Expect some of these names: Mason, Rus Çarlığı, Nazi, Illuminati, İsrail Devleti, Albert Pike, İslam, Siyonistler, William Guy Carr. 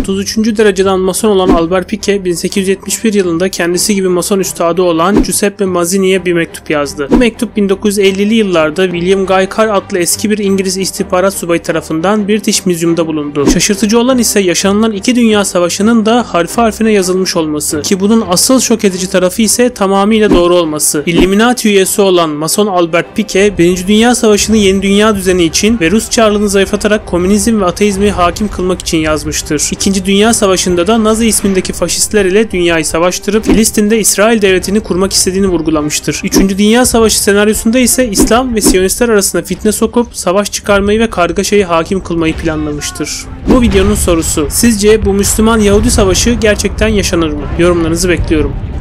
33. dereceden mason olan Albert Pike 1871 yılında kendisi gibi mason üstadı olan Giuseppe Mazzini'ye bir mektup yazdı. Bu mektup 1950'li yıllarda William Guy Carr adlı eski bir İngiliz istihbarat subayı tarafından British Museum'da bulundu. Şaşırtıcı olan ise yaşanılan iki dünya savaşının da harfi harfine yazılmış olması ki bunun asıl şok edici tarafı ise tamamıyla doğru olması. Illuminati üyesi olan mason Albert Pike 1. Dünya Savaşı'nı yeni dünya düzeni için ve Rus Çarlığını zayıflatarak komünizm ve ateizmi hakim kılmak için yazmıştır. 2. Dünya Savaşı'nda da Nazi ismindeki faşistler ile dünyayı savaştırıp Filistin'de İsrail devletini kurmak istediğini vurgulamıştır. 3. Dünya Savaşı senaryosunda ise İslam ve Siyonistler arasında fitne sokup savaş çıkarmayı ve kargaşayı hakim kılmayı planlamıştır. Bu videonun sorusu: sizce bu Müslüman-Yahudi savaşı gerçekten yaşanır mı? Yorumlarınızı bekliyorum.